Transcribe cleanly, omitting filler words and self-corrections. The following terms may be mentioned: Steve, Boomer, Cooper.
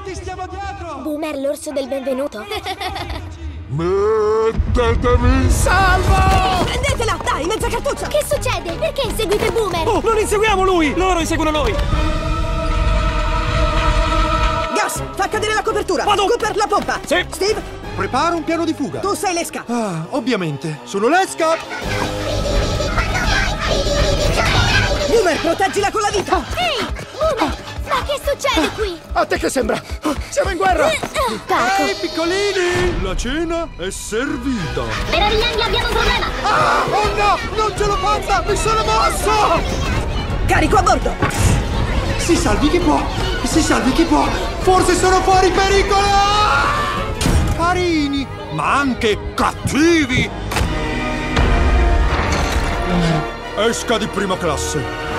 avanti, stiamo dietro! Boomer, l'orso del benvenuto. Mettetemi in salvo! Prendetela, dai, mezza cartuccia! Che succede? Perché inseguite Boomer? Oh, non inseguiamo lui! Loro inseguono noi! Gas, fa cadere la copertura! Vado! Cooper, la pompa! Sì! Steve? Prepara un piano di fuga! Tu sei l'esca! Ah, ovviamente! Sono l'esca! Boomer, proteggila con la vita! Ehi, Boomer! Ma che succede qui? A te che sembra? Siamo in guerra! Ehi, piccolini! La cena è servita! Per Arianni abbiamo un problema! Ah, oh no! Non ce l'ho fatta! Mi sono mosso! Carico a bordo! Si salvi chi può! Si salvi chi può! Forse sono fuori pericolo! Carini, ma anche cattivi! Esca di prima classe!